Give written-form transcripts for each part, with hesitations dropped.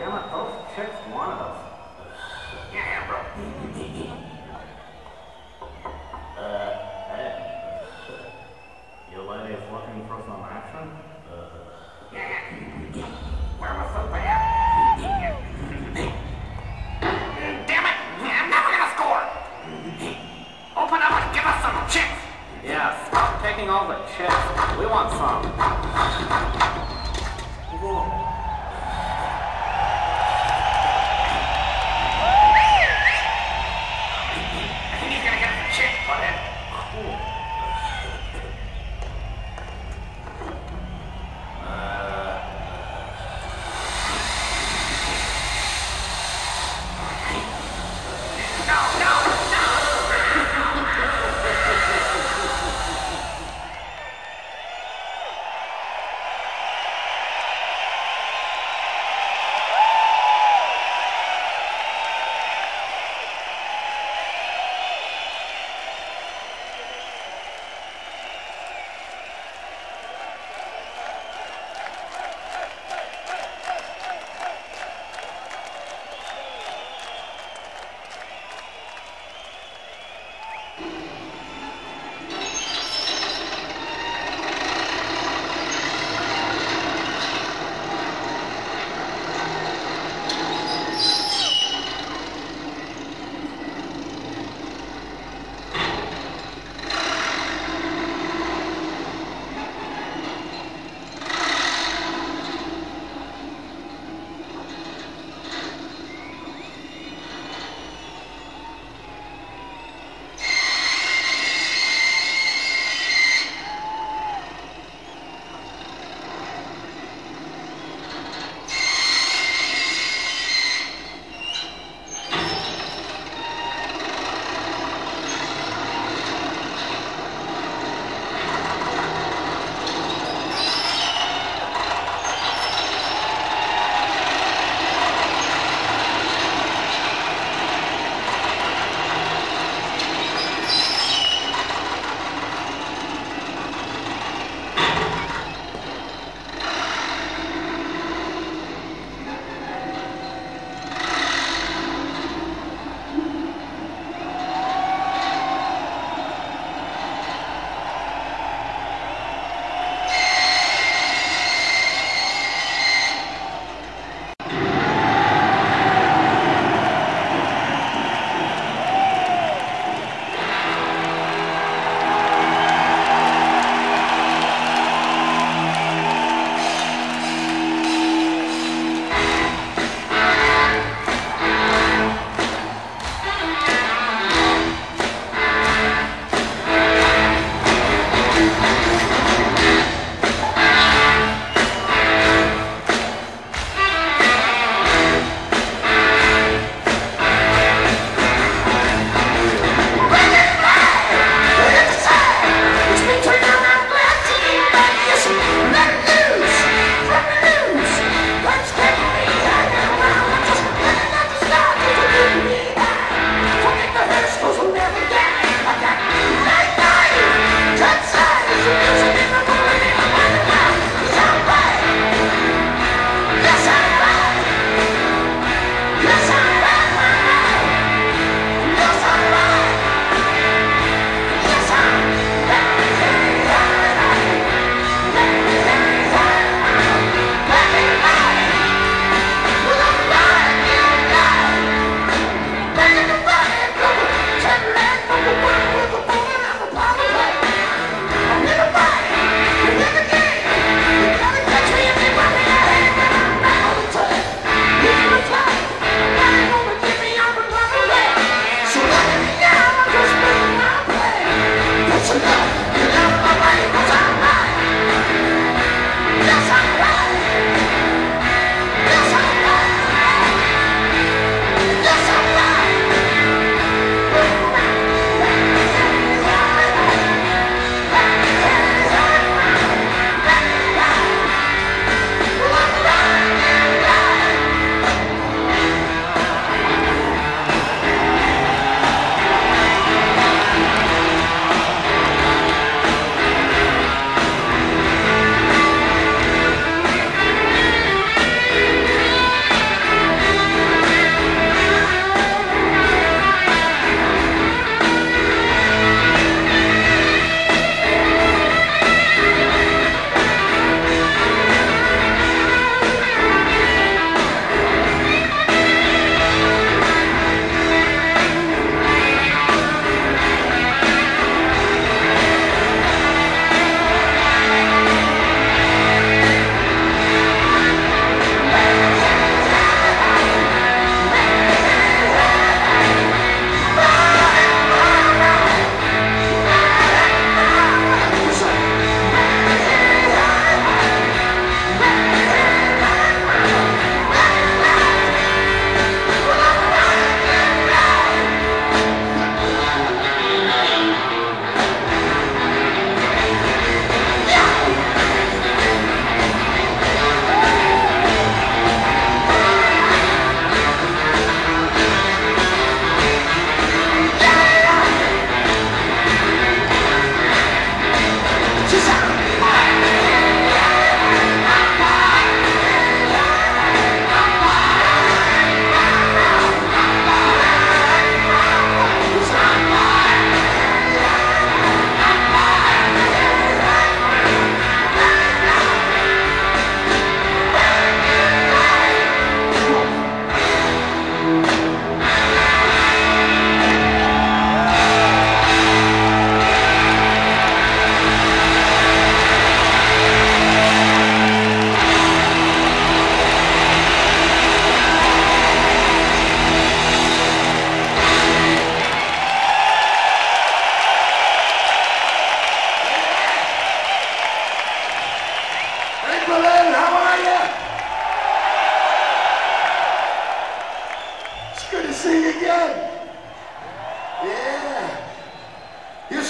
Damn it, those chicks wanted us. Yeah, bro. Hey. You ladies looking for some action? Yeah. Where was the bad? Damn it! I'm never gonna score! Open up and give us some chicks! Yeah, stop taking all the chicks. We want some. Whoa.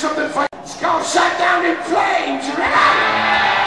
something for you. It's called Shut Down in Flames, right?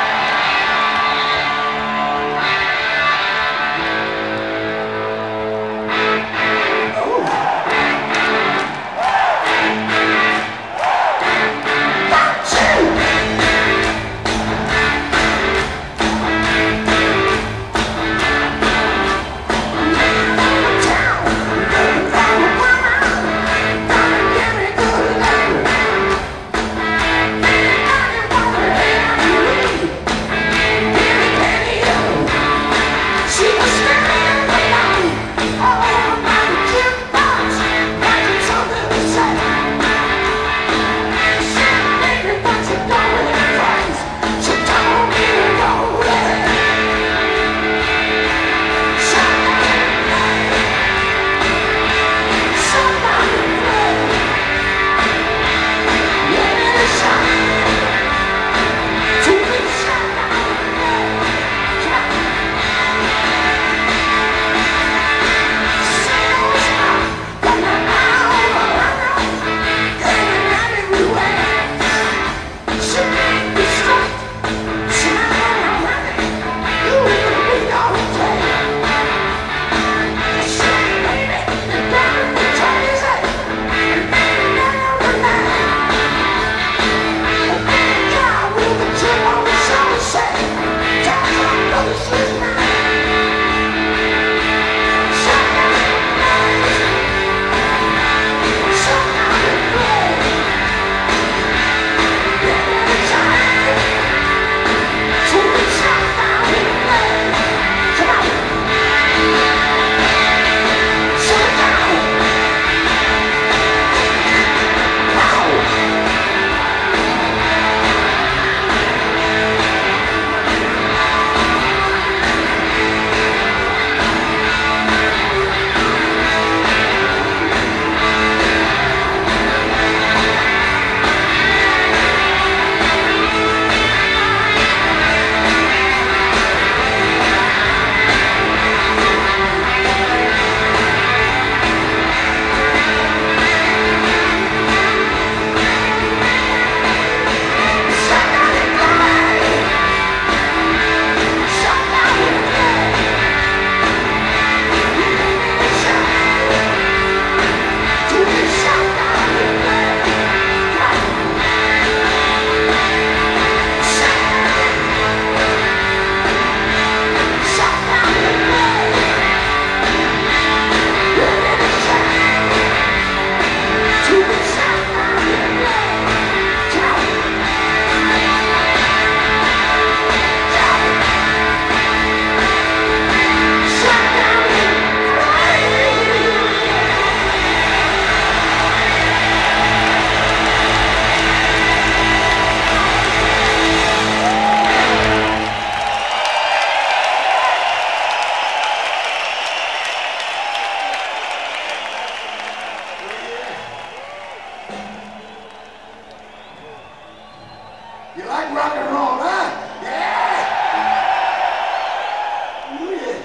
You like rock and roll, huh? Yeah! Ooh, yeah.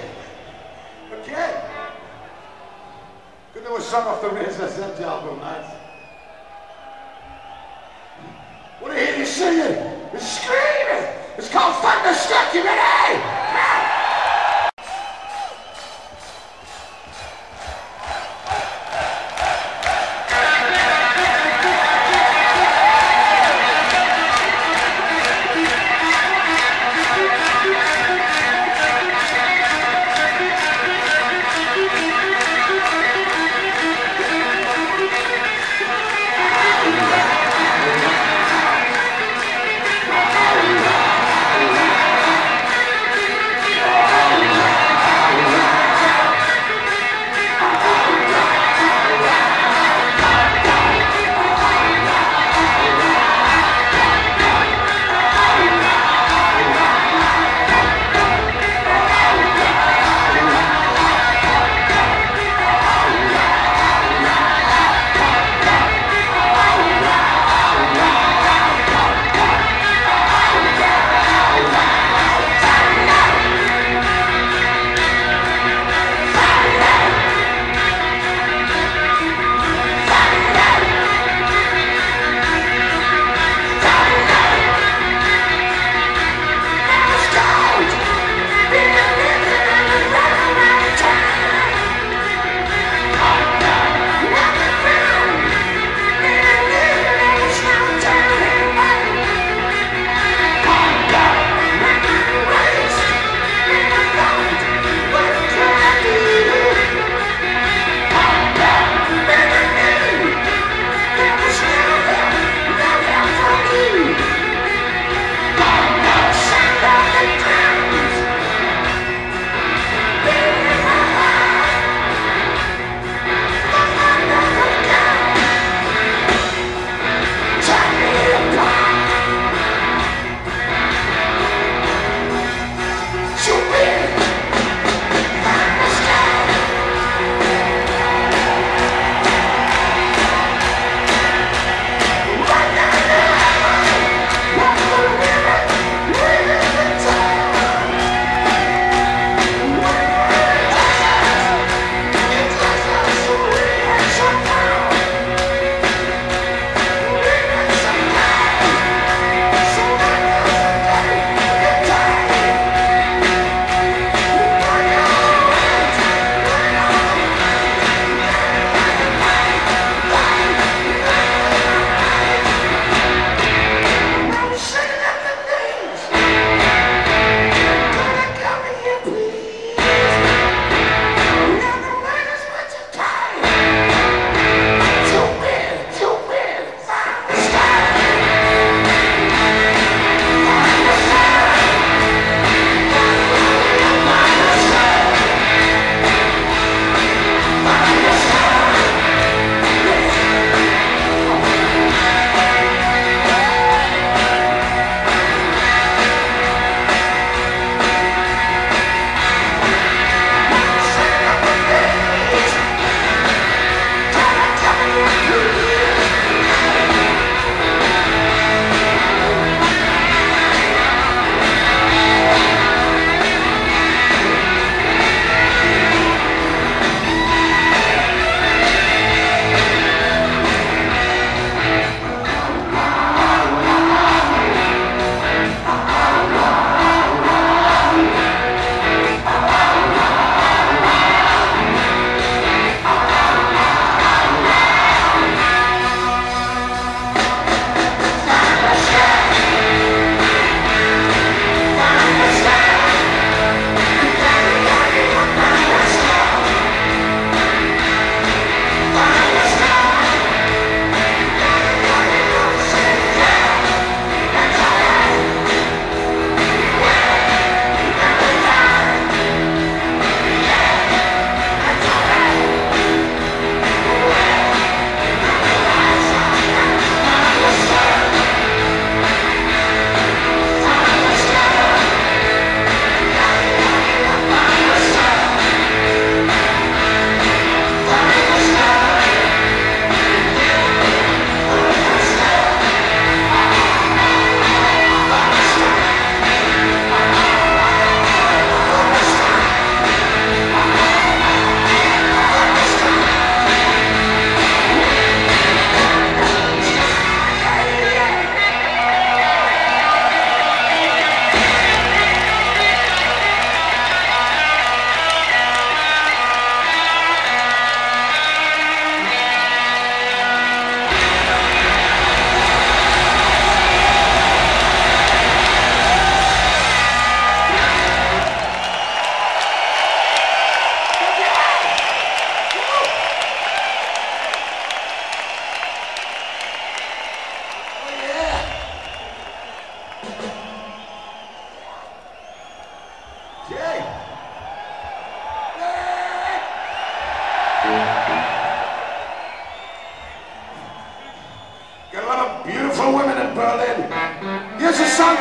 Okay. Could do a song off the Razor's Edge album, lads. What do you hear you singing? You're screaming! It's called Thunderstruck, you ready?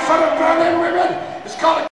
for the Berlin women. It's called a...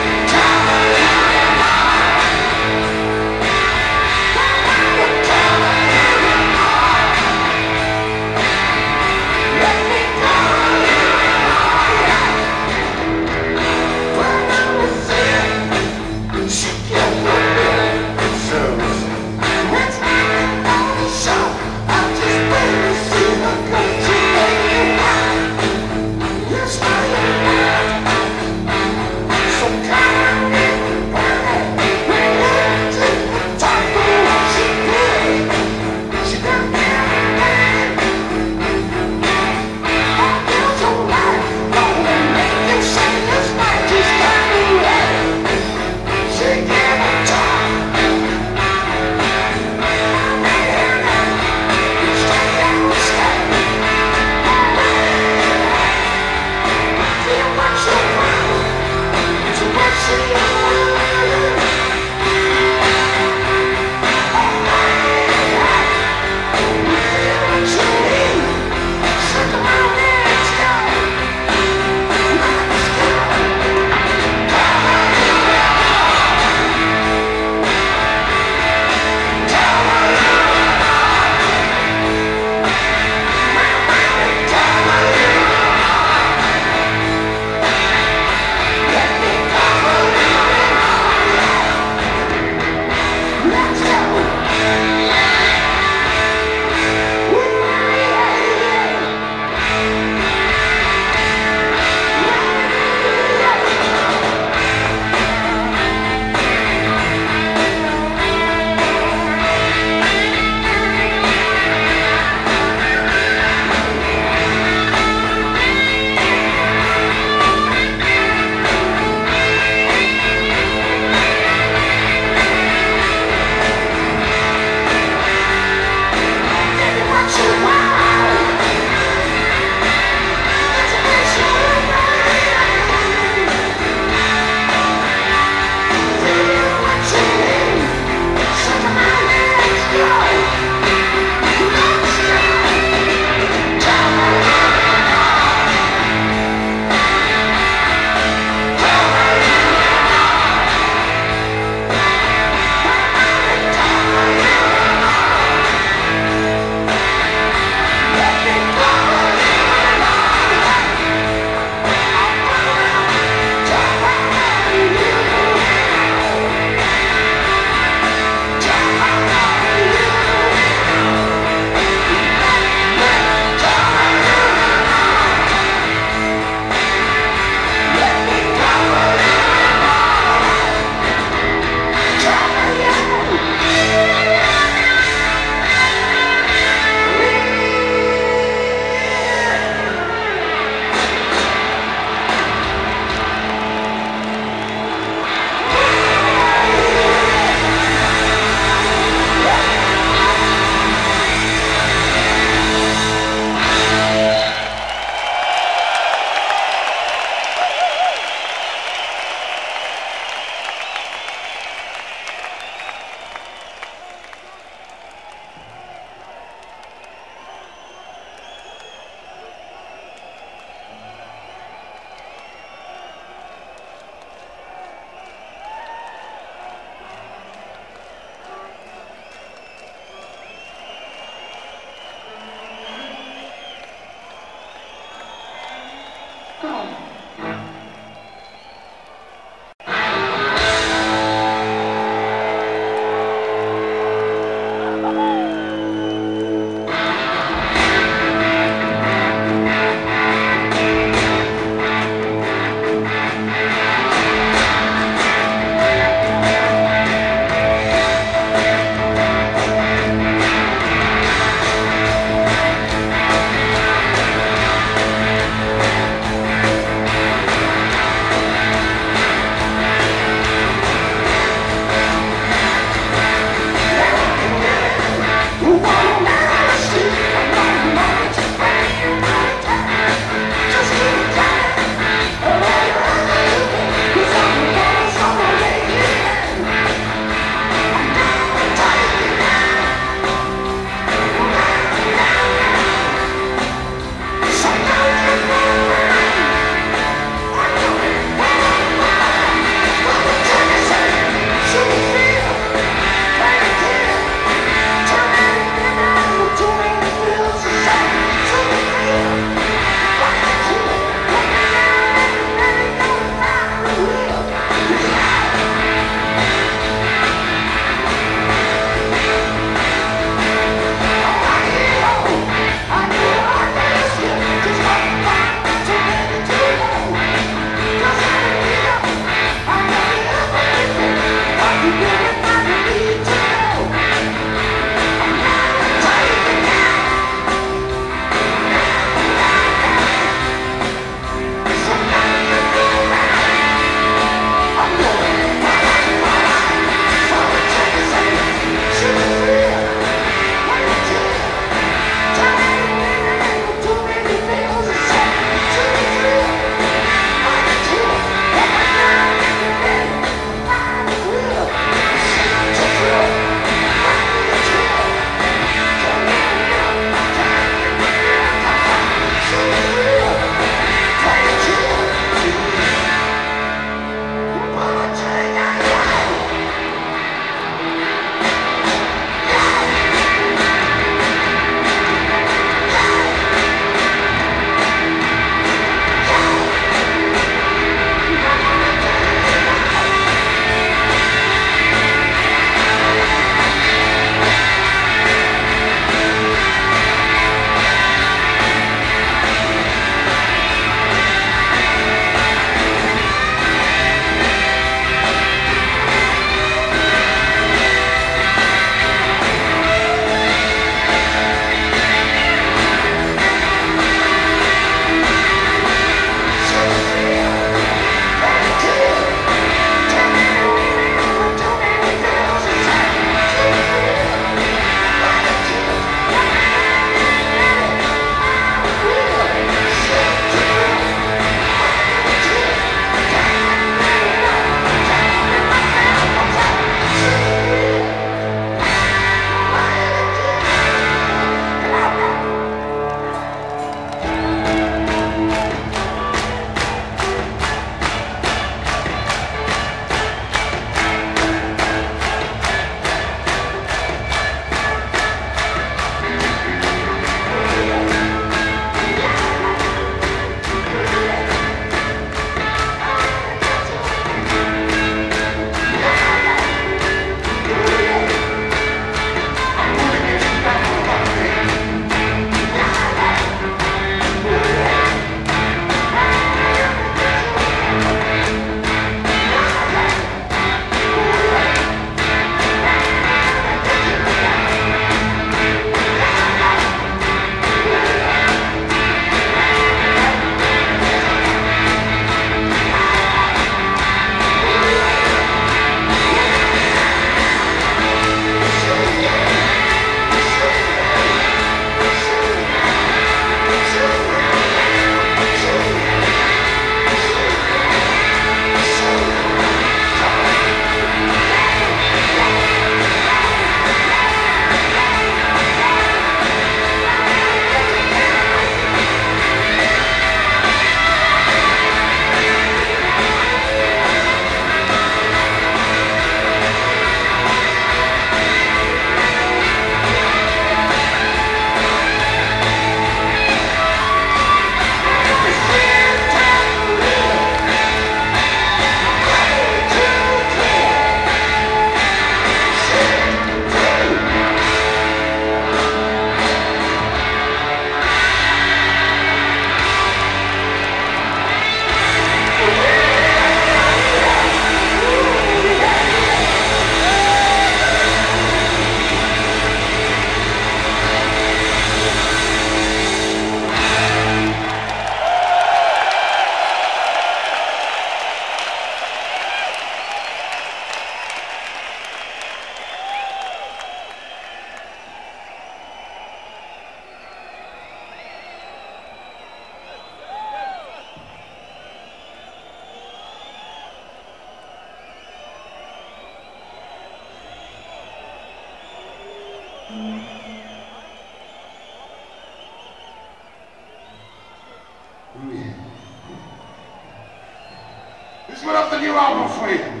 took your album for you.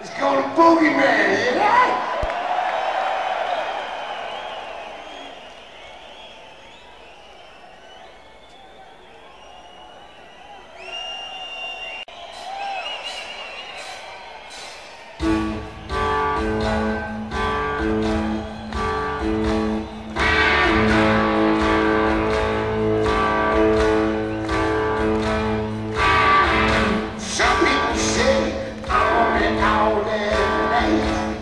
It's called a Boogeyman, you know? Some people say I'm on it all day night.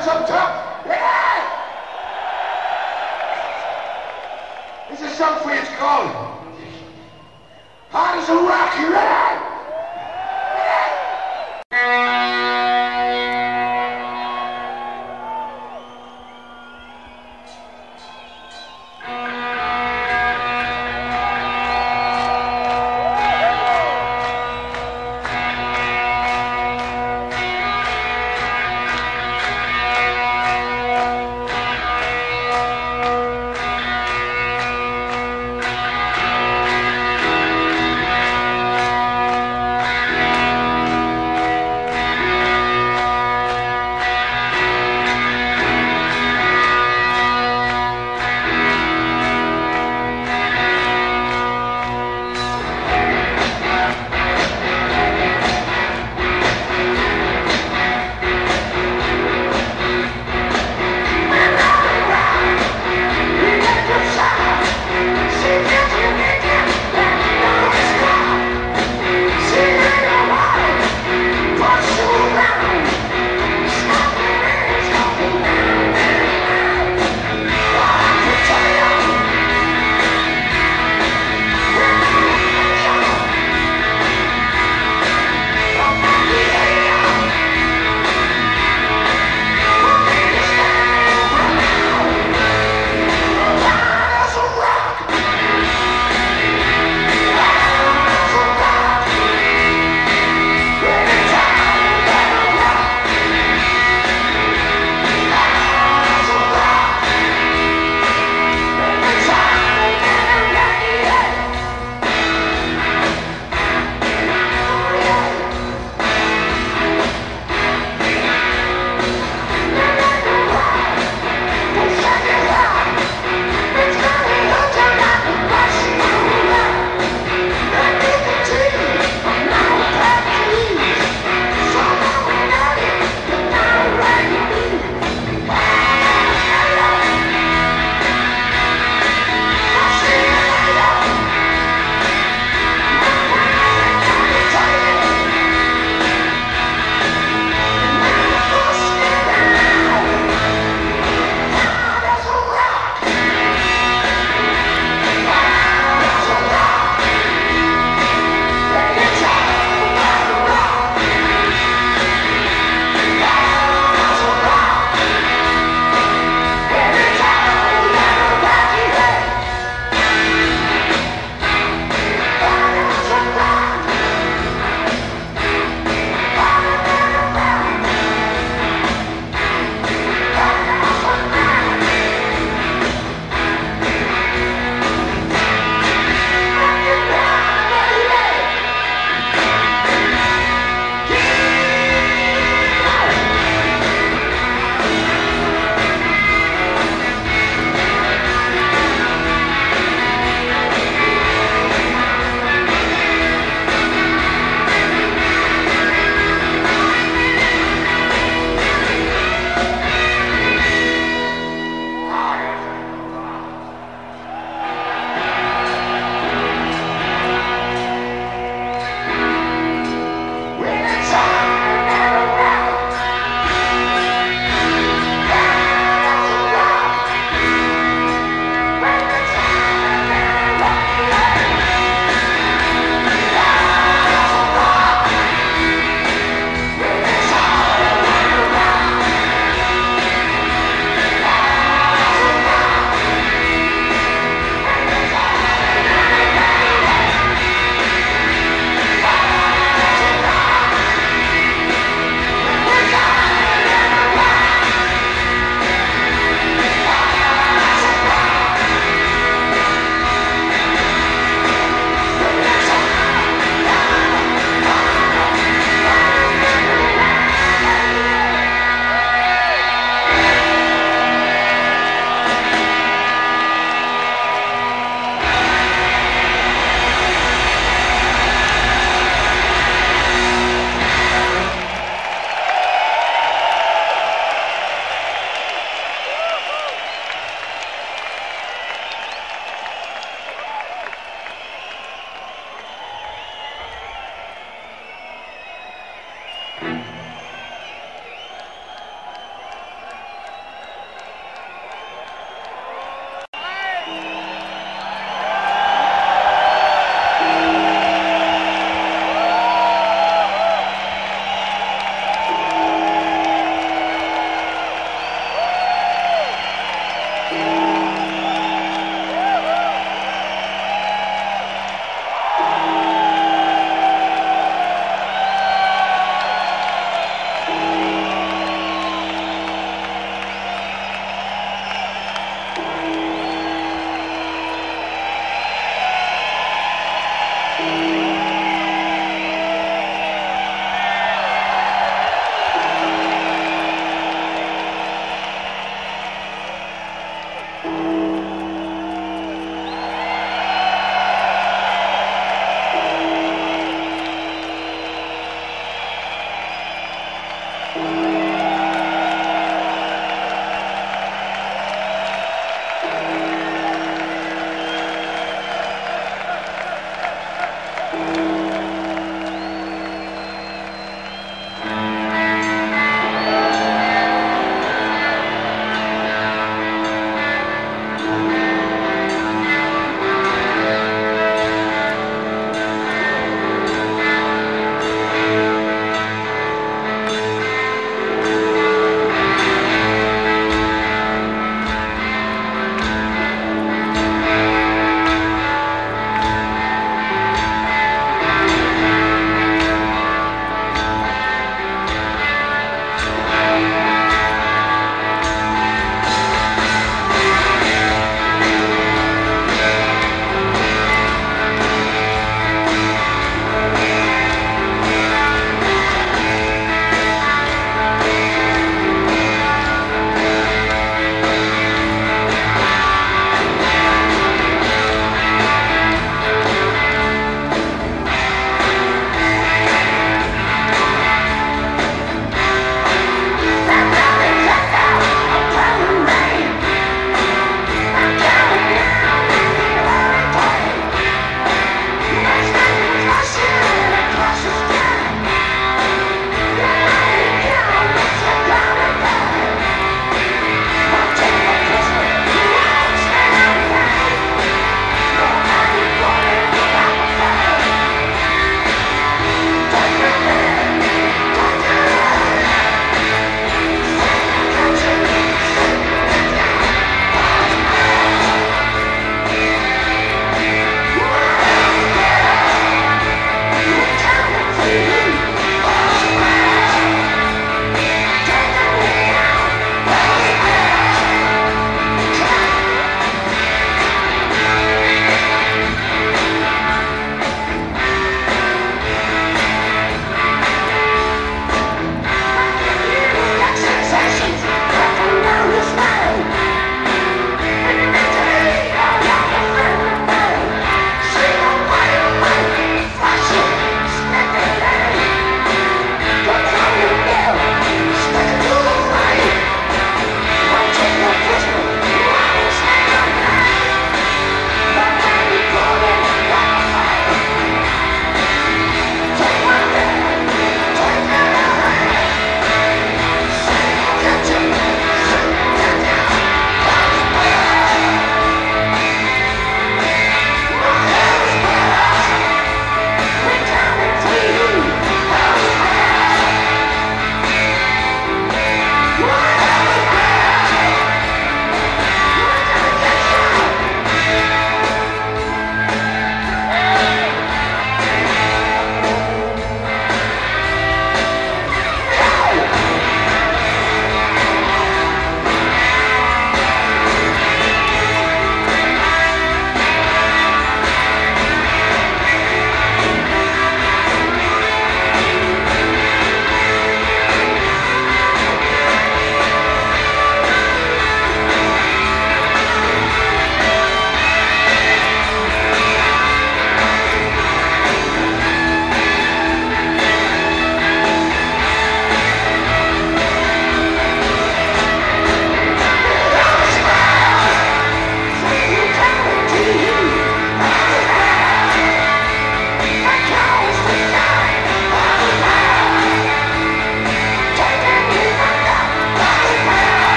hands up top. Yeah. It's a song for you, it's called Hard as a Rock. You ready?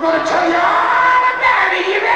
We're going to tell you all about it, you ready?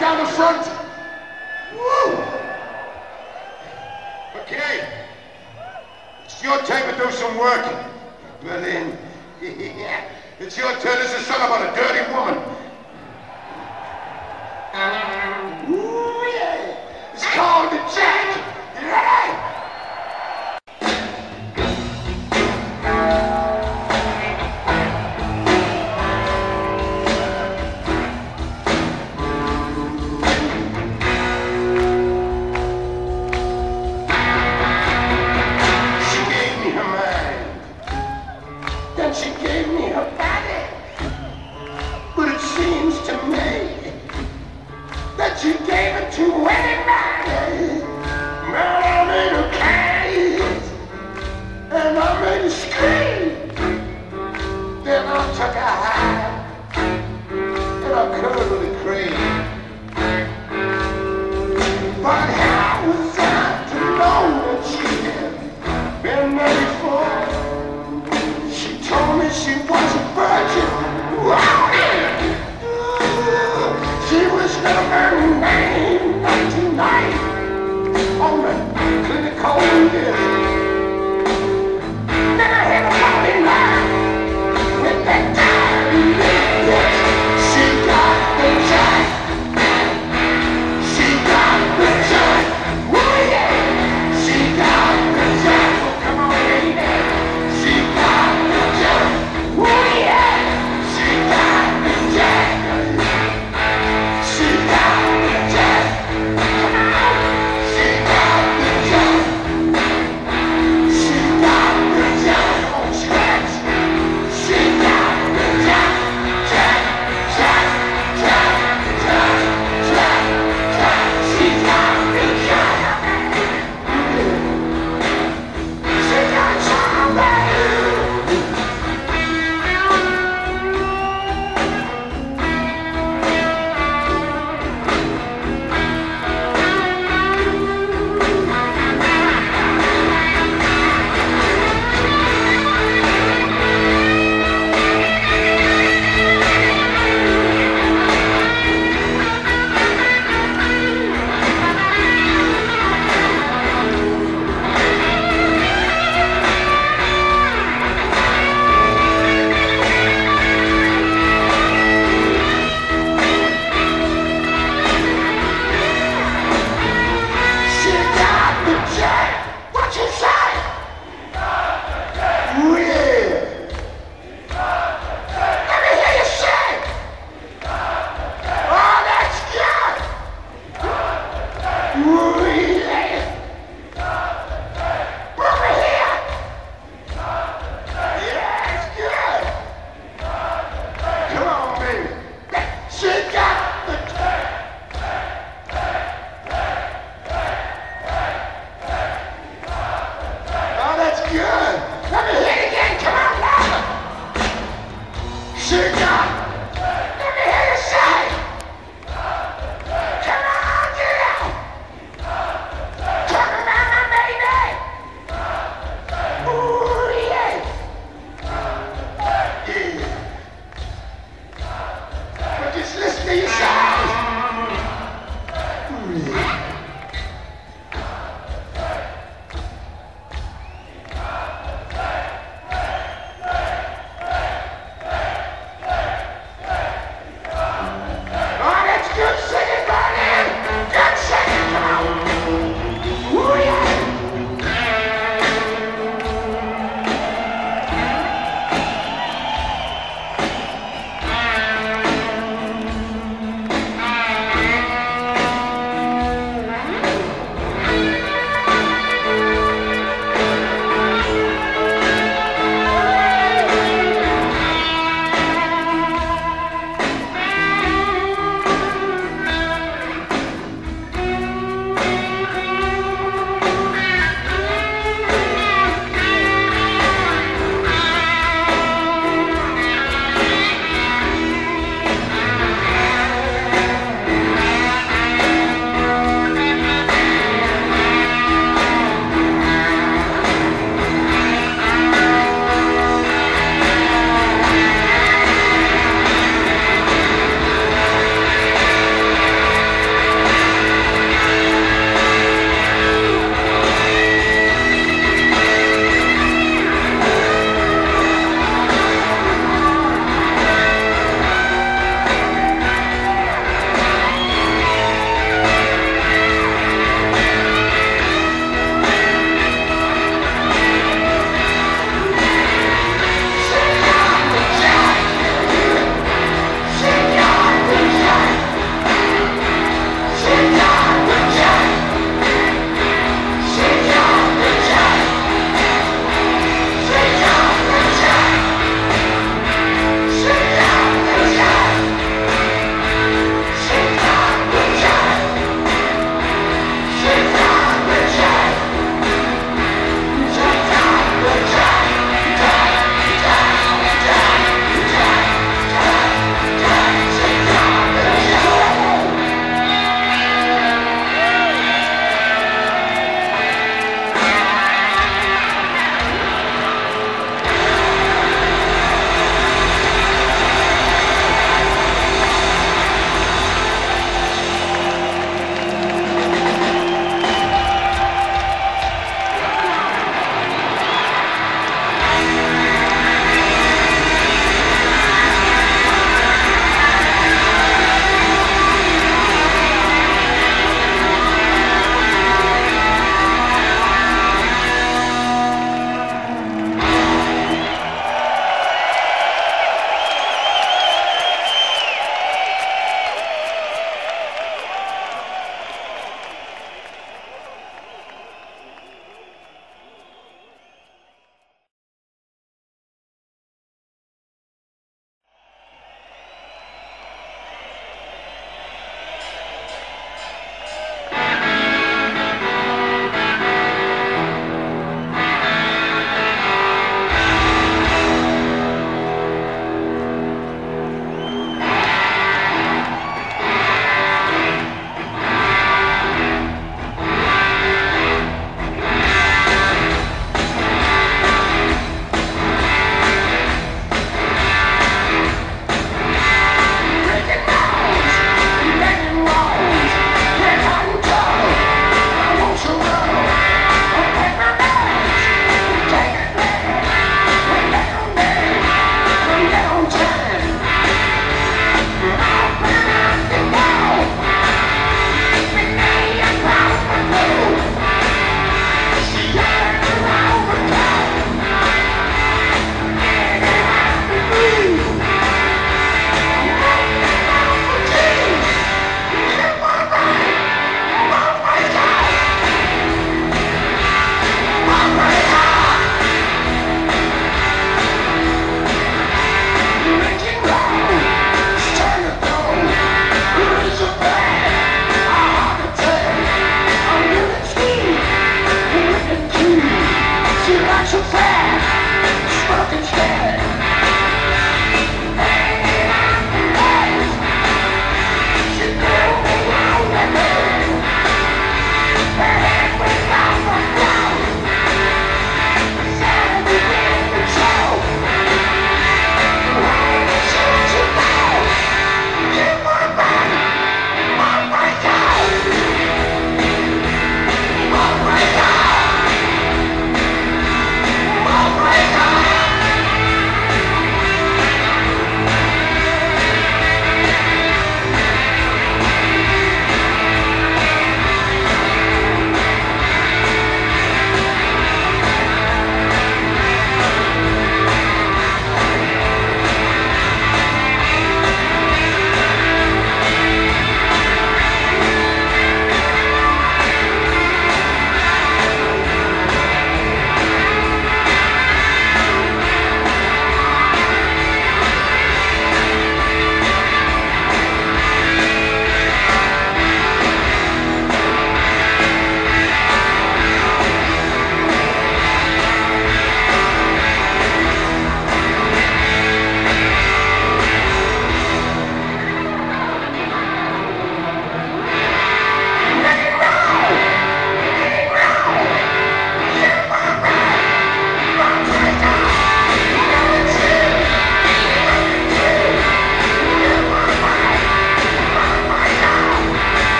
Down the front. Woo! Okay. It's your time to do some work, Merlin. It's your turn as a son of a dirty woman. Ooh, yeah. It's called the Jack. She gave me her body, but it seems to me that she gave it to anybody. Man, I made her cage, and I made her scream. Then I took her high, and I curled her cream. But how was I to know that she had been made for? She was a virgin. She was never named tonight on the clinical list. Then I had a falling line with that time. She got the jack. She got the jack. Oh yeah. She got the jack. Oh, come on, baby. She got.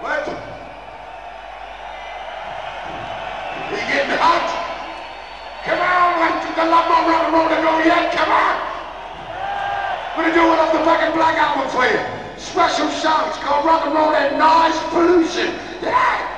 What? We getting hot? Come on, went to the Lumber Railroad and go yet, come on! We're gonna do it on the fucking Black Album for you. Special songs called Rock and Roll and Noise Pollution. Yeah!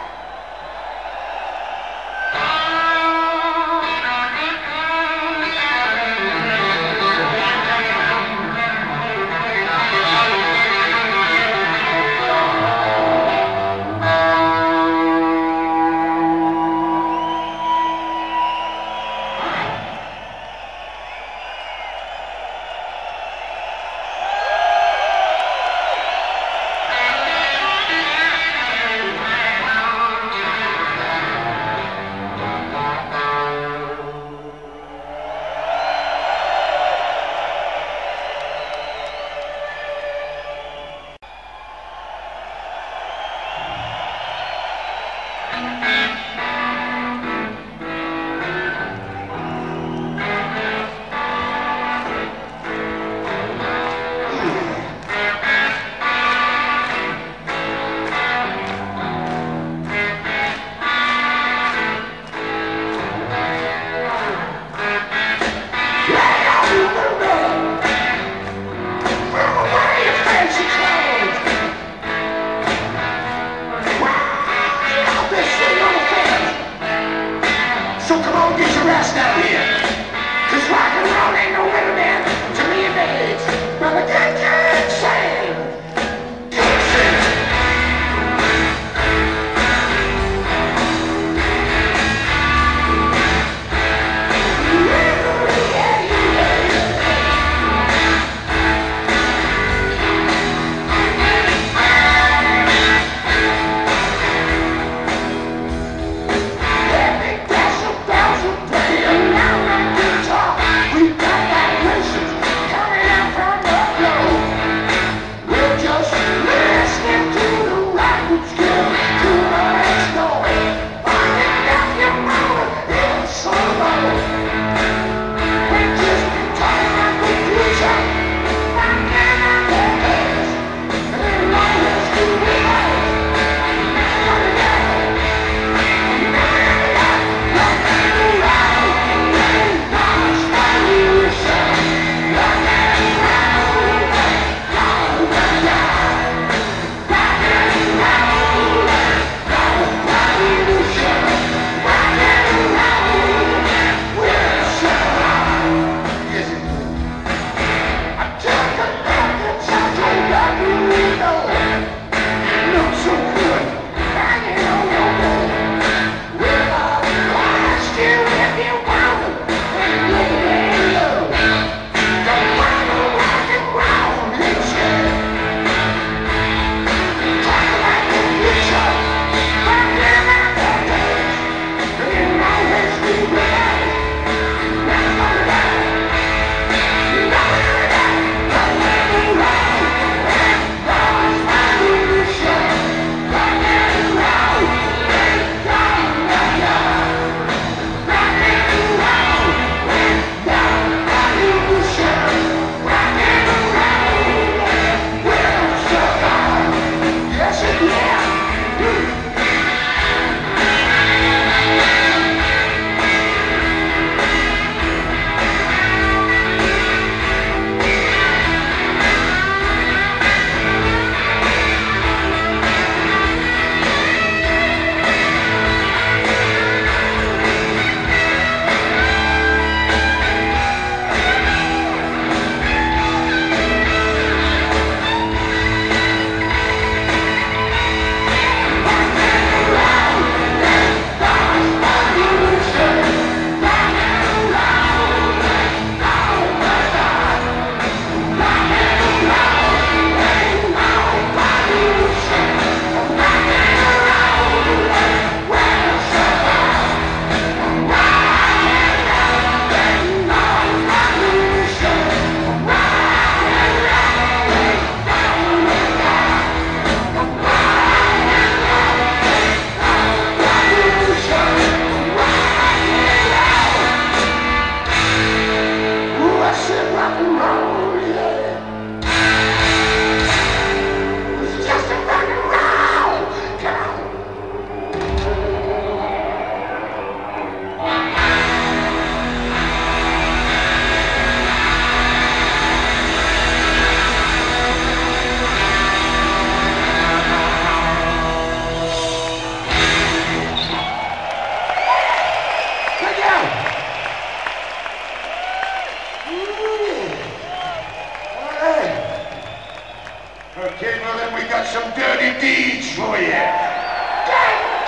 and we got some dirty deeds for you.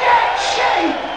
Get shape!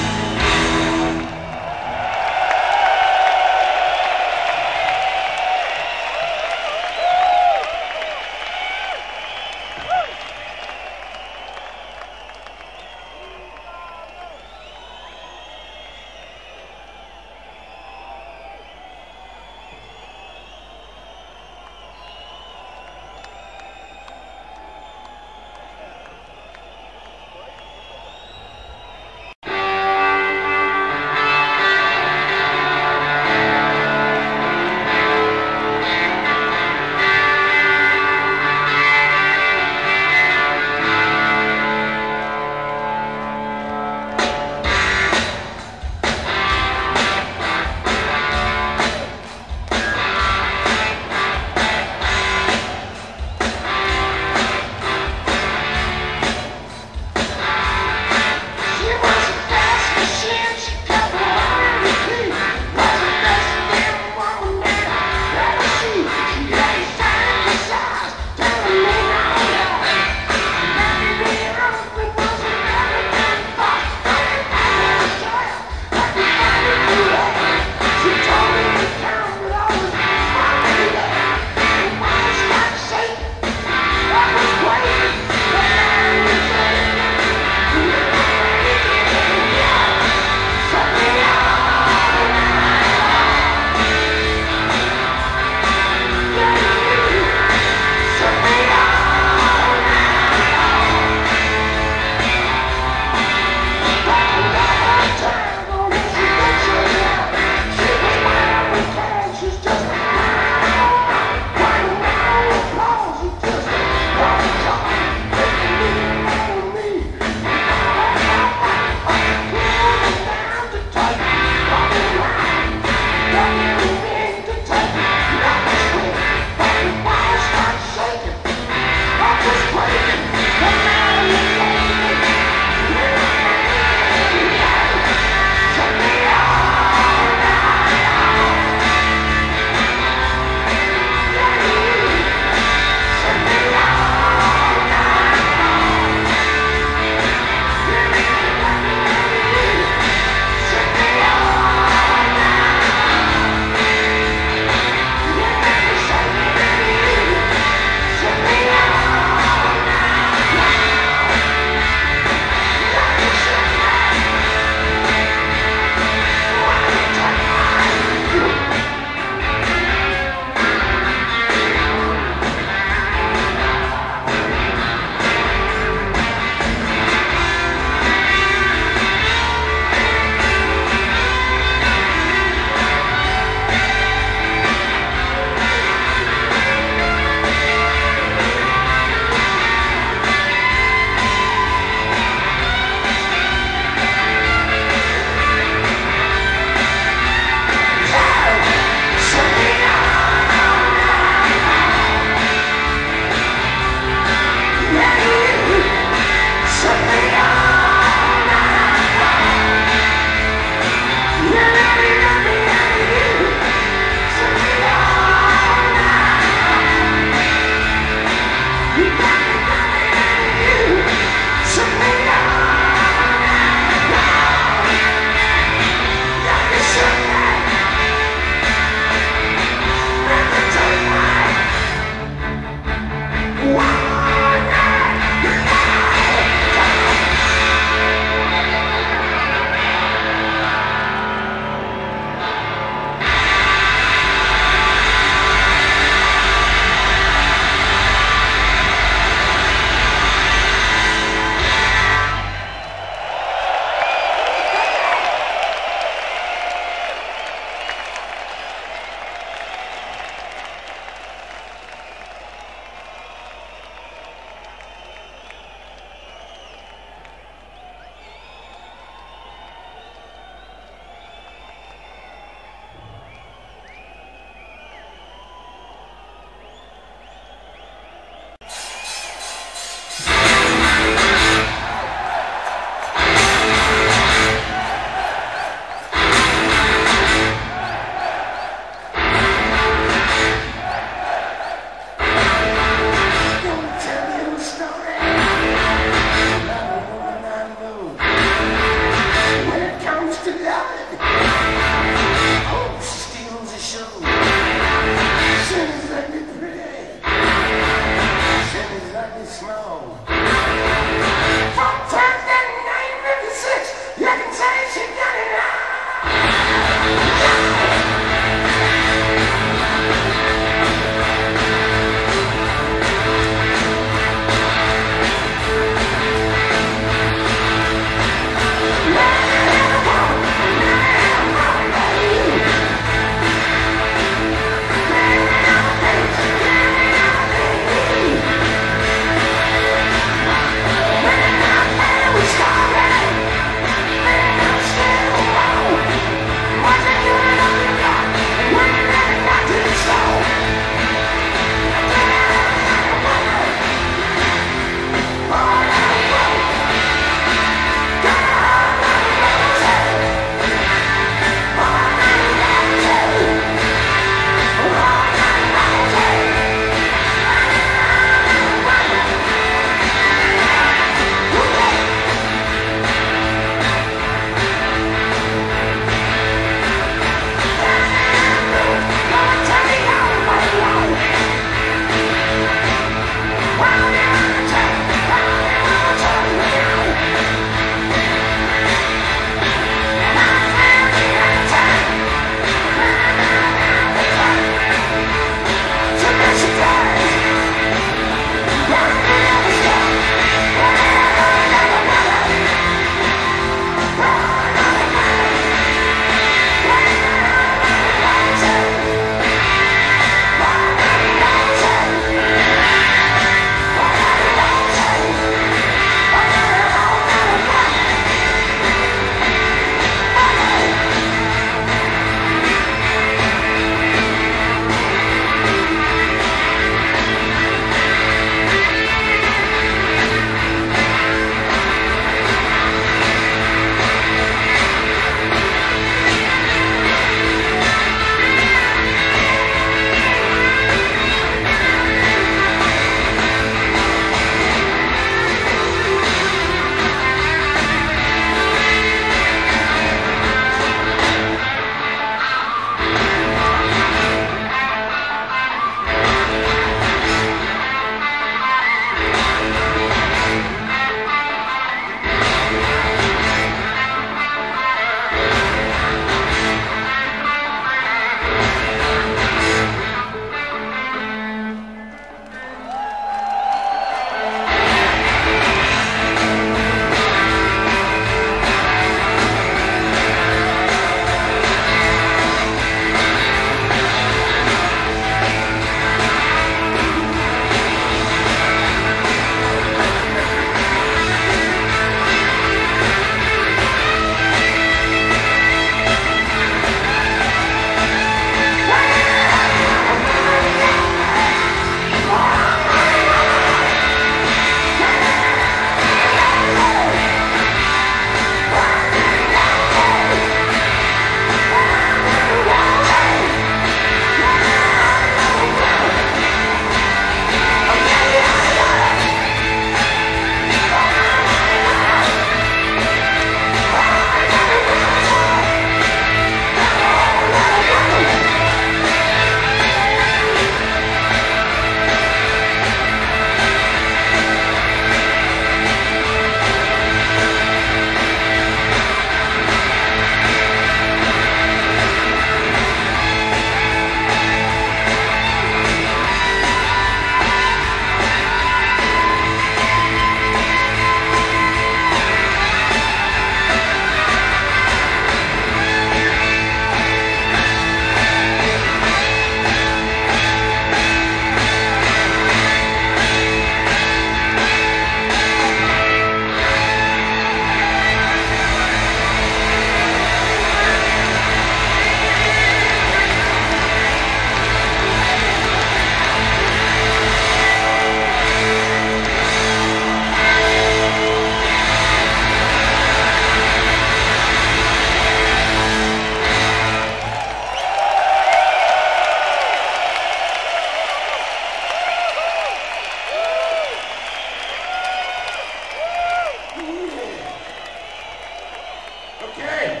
Okay.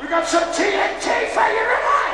We got some TNT for you tonight.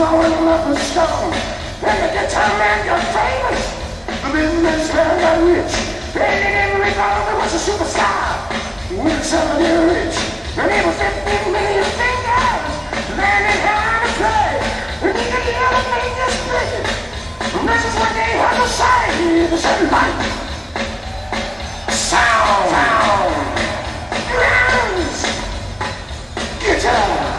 throwing up a stone, and the guitar man got famous. The business man got rich, and he didn't realize he was a superstar. When somebody rich, and he was 15 million fingers, then he had to play, and he could hear the thing that's breaking. And this is what they had to say, this is life. Sound, drums, guitar.